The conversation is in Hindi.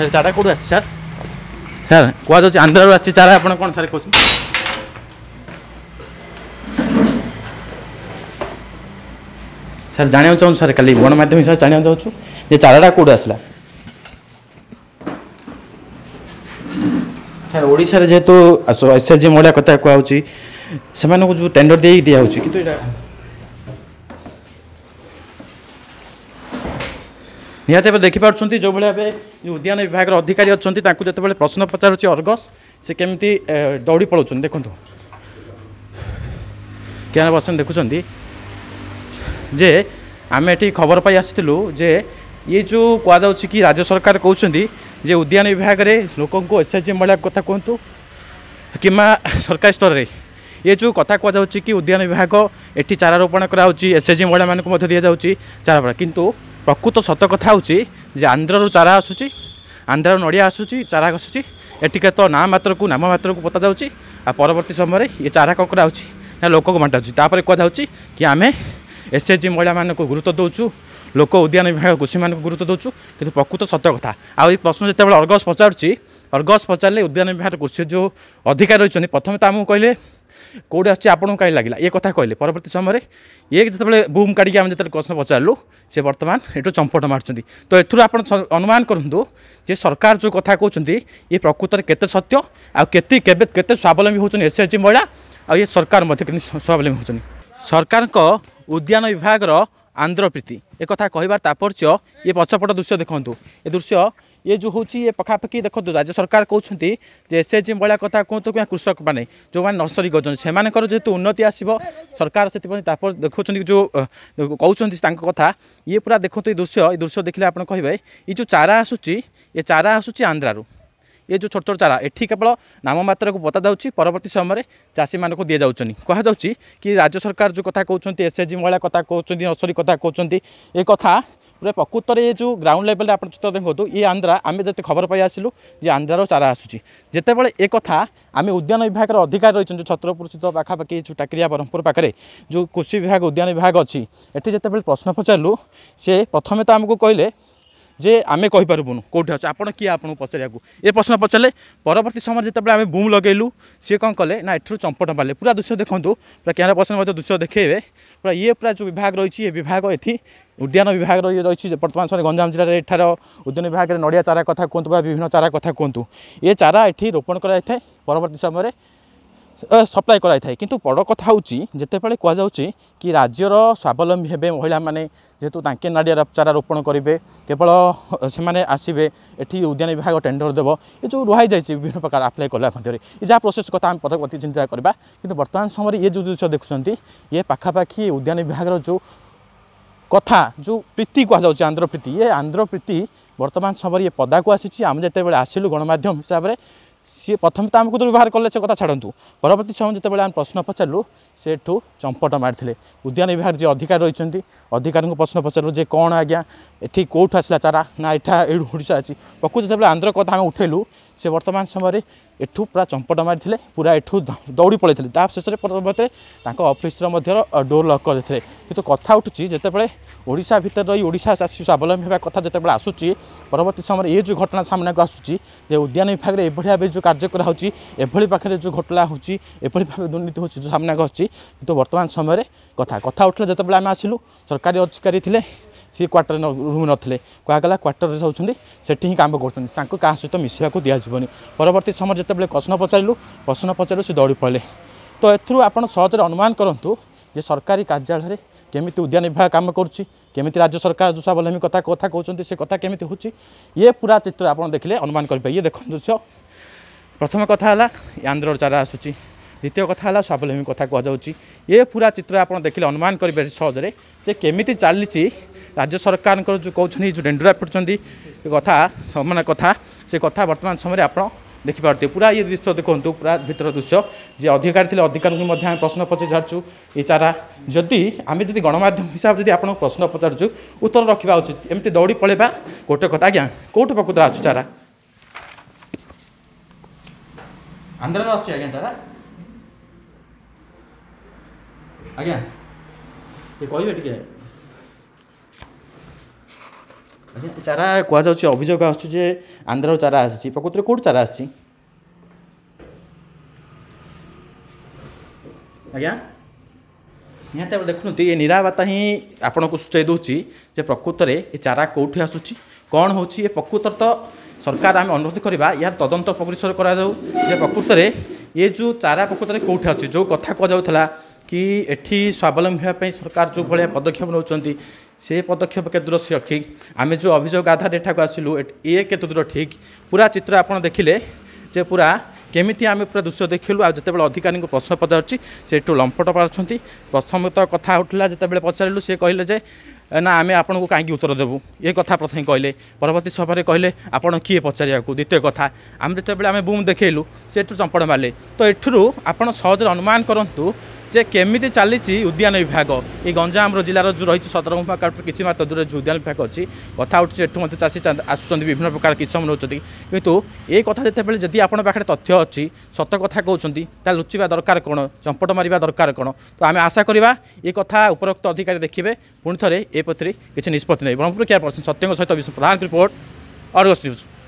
सर चारा कौट आर सर कहुच आंध्र आज चारा आप कौन सर कौन सर जाना चाहूँ सर खाली गणमाध्यम सर जाना चाहूँ ये चाराटा कौट आसला सर ओडिशा जेहेतु एसएसजी महिला कथा कहूँ से जो टेंडर दे दिया कि निहत देखिपुंट जो भाई उद्यान विभाग अधिकारी अच्छा जो प्रश्न पचार अर्गस से केमती दौड़ी पलाउं देखु क्या पर्सन देखुं जे आम ये खबर पाई आसलु जे ये जो कहुच कि राज्य सरकार कहते जे उद्यान विभाग में लोक को एसएसजी महिला कथा कहतु कि सरकारी स्तर में ये जो कथा कहुच कि उद्यान विभाग ये चारा रोपण कराऊँगी एसएसजी महिला मानक दि जाऊँगी चारा किंतु प्रकृत सत कथा जे आंध्रु चारा आसूँ आंध्र नड़िया आसूँ चारा आसूँ एटिका तो नाम मात्र को पता जा परवर्त समय ये चारा कौन कराऊँगी लोक को बांटाऊपर कहुच कि आम एसएसजी महिला मानक गुरुत्व दौचु लोक उद्यान विभाग कृषि मानक गुरुत्व दौचु कि प्रकृत सत कथा आई प्रश्न जिते अर्गस पचारूँ अर्गस पचारे उद्यान विभाग कृषि जो अधिकारी रही प्रथम तो आमको कहले कौटे अच्छे आपको कहीं लगे ये कथा कहले परवर्त समय ये जिते बुम काढ़ी आम जो प्रश्न पचारू से बर्तमान ये चंपट मार्च तो एथुर आप अनुमान करूँ जे सरकार जो कथा कहते ये प्रकृत में केत सत्य आते स्वावलम्बी होती एसएसजी महिला आ ये सरकार स्वावलम्बी होती सरकार उद्यान विभाग आंध्र प्रीति एक कथा कहबार तात्पर्य ये पछपट दृश्य देखूँ ये दृश्य ये जो हूँ ये पखापाखि देखो राज्य सरकार कहते एसएसजी महिला कथा कहतु क्या कृषक मैंने जो मैंने नर्सरी कर जेहतु तो उन्नति आसो सरकार से देखुं जो कहते कथा ये पूरा देखो ये दृश्य देखने आप कहे ये जो चारा आसूँ आंध्रु ये जो छोट छोट चारा एठी केवल नाम मात्र को पता जाऊँगी परवर्त समय चाषी मानक दि जाऊँ कहुच्ची कि राज्य सरकार जो कथा कहते एसएसजी महिला कथा कहते नर्सरी कथा कहते ये कथा पूरा प्रकृत में जो ग्राउंड लेवल आप चित्र देखो ये आंध्रा आम जो खबर पाई आसलु जे आंध्रार चारा आसूँ जिते बड़े एक कथा आम उद्यान विभाग अधिकारी रही जो छत्रपुर स्थित पाखापाखि जो टाक्रिया ब्रह्मपुर पाखे जो कृषि विभाग उद्यान विभाग अच्छी ये जिते बड़े प्रश्न पचारू से प्रथम तो आमको कहले जे आम कहीपरबुन कौटे अच्छे आपड़ किए आपको पचारू ये प्रश्न पचारे परवर्त समय जितेबाला आम बुम लगेलु सी कौन कले ना एठू चंपट मारे पूरा दृश्य देखूँ पूरा कैमरा पर्सन दृश्य देखेबे पूरा ये पूरा जो विभाग रही है विभाग ये उद्यान विभाग रही बर्तमान समय गंजाम जिले में एठार उद्यान विभाग में नड़िया चारा कथा कहतु विभिन्न चारा कथा कहतु ये चारा ये रोपण कराई परवर्त समय सप्लाय कराई थाए किंतु बड़ कथा होते बड़े कहुच्ची कि राज्यर स्वावलम्बी हे महिला मैंने जेहेतु तांके नाड़िया चारा रोपण करेंगे केवल से आसबे एटी उद्यान विभाग टेंडर देव ये जो रुहाई जाए विभिन्न प्रकार आप्लाय कला मध्य जहाँ प्रोसेस कथा पति चिंता करवा कि बर्तमान समय ये जो दृश्य देखुं ये पाखापाखि उद्यान विभाग जो कथा जो प्रीति कहु आंध्र प्रीति ये आंध्र प्रीति बर्तमान समय ये पदा को आसी आम जिते आसिलु गणमाध्यम हिसाब से सी प्रथम तो आमको दुर्व्यवहार कले से कथा छाड़ू परवर्त समय जिते आम प्रश्न पचारू से चंपट मारी उद्यान विभाग जी अधिकार रही अधिकारी को प्रश्न पचारू जे कौन आज्ञा ये कौटू आसला चारा ना यहाँ ओडिशा अच्छी पकु जिते आंध्र कथा आम उठेलु से बर्तमान समय एठू पूरा चंपट मारी पूरा एठू दौड़ी पलते शेष परवर्त अफिस्र मध्य डोर लक करते कि कथा उठूँ जितेबाला ओडिशा भितर रही ओडिशा चाषी स्वावलम्बी होगा कथा जितेबाला आसूँ परवर्त समय ये जो घटना सामना को आसूँ उद्यान विभाग में एभली जो कार्य कराऊँगी एभली पाखे जो घटना होती एभली भाव दुर्नीति होती जो सामना आसी कि बर्तमान समय कथा उठा जितेबाला आम आसलु सरकारी अधिकारी थे सी क्वार्टर रूम नथिले कहगला क्वार्टर जाऊँगी सेठी ही काम करुँच क्या सहित मिसा को दिजावन परवर्त समय जितेबाला प्रश्न पचारू से दौड़ी पड़े तो एथुरु आपन सहजरे अनुमान करंतु जे सरकारी कार्यालय केमिति उद्यान विभाग काम करुच्ची केमिति राज्य सरकार जो स्वावलम्बी कथा कहते से कथा केमिति होची ये पूरा चित्र आप देखले अनुमान करेंगे ये देखो दृश्य प्रथम कथा है आंध्र चारा आसूँ द्वितीय कथा है स्वावलम्बी कथा कहु ये पूरा चित्र आप देखले अनुमान करेंगे सहजरे जे केमिति चली राज्य सरकार जो कहते जो डेंडुरा पिटुंती कथा समान कथा से कथा बर्तमान समय आप देखिपारे पूरा ये दृश्य देखूँ पूरा भितर दृश्य जे अधिकारी थे अधिकारी को प्रश्न पचार छाड़ू ये चारा जदि आम जी गणमाध्यम हिसाब से आपको प्रश्न पचारू उत्तर रखा उचित एमती दौड़ी पलैबा गोटे कथा आज्ञा कौटे प्रकृत आस चारा आंध्र आस आज्ञा चारा आज्ञा ये कहे चारा कहु अभियोग आंध्र चारा आसी प्रकृत कौट चारा आसी आज्ञा निहत देखु ये निराबाता ही आपन को सूचाई दौर प्रकृत में ये चारा कौटी आसूँ कौन हो प्रकृत तो सरकार आम अनुरोध करवा यार तदंत पगरिशर करा प्रकृत में ये जो चारा प्रकृत में कौटी अच्छी जो कथा कहला कि एठी स्वावलम्बी होगापी सरकार जो भाया पदक्षेप नौ से पदक्षेप के दूर से ठीक आम जो अभियोग आधार एठा को आसलु ये के दूर ठीक पूरा चित्र आपड़ देखिले जे पूरा केमिति आम पूरा दृश्य देखलु आज जिते अधिकारी प्रश्न पचार सेठू लंपट पार्टी प्रथम तो कथा उठला जिते पचारू सी कहले जे ना आम आपको कहीं उत्तर देवु ये कथा प्रथम कहले परवर्ती सभा कहले आपड़ किए पचारा द्वितीय कथा आम जिते आम बुम देखलु सेठू चंपड़ मारे तो एठू आपड़ सहज अनुमान करूँ जे केमिति चली उद्यान विभाग ये गंजाम जिलार जो रही 17 काउंटर किसी मात्रा दूर जो उद्यान विभाग अच्छी कथा उठे एठू मत चाषी आसुँच विभिन्न प्रकार किसम नौकरी कितु ये कथा जिते जदि आपण पाखे तथ्य अच्छी सत कथा कहते लुचिबा दरकार कौन चंपट मारिबा दरकार कौन तो आम आशा करवा ये कथा उपरोक्त अधिकारी देखिए पुणी थे ये पति किसी निष्पत्ति नहीं ब्रह्मपुर क्या पर्सन सत्यंग सहित Vishnu Pradhan report Argus news.